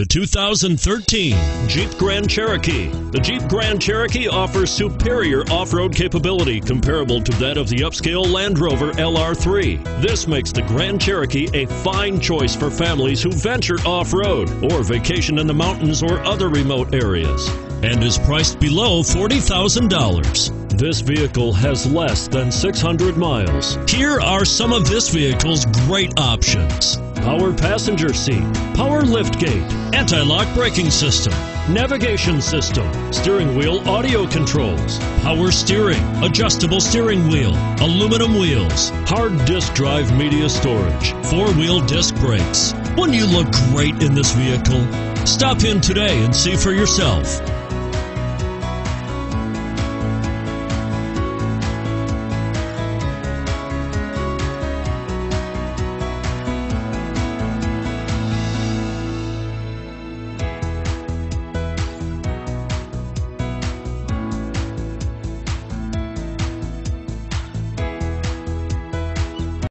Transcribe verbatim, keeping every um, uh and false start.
The two thousand thirteen Jeep Grand Cherokee. The Jeep Grand Cherokee offers superior off-road capability comparable to that of the upscale Land Rover L R three. This makes the Grand Cherokee a fine choice for families who venture off-road or vacation in the mountains or other remote areas, and is priced below forty thousand dollars. This vehicle has less than six hundred miles. Here are some of this vehicle's great options: power passenger seat, power lift gate, anti-lock braking system, navigation system, steering wheel audio controls, power steering, adjustable steering wheel, aluminum wheels, hard disk drive media storage, four-wheel disc brakes. Wouldn't you look great in this vehicle? Stop in today and see for yourself.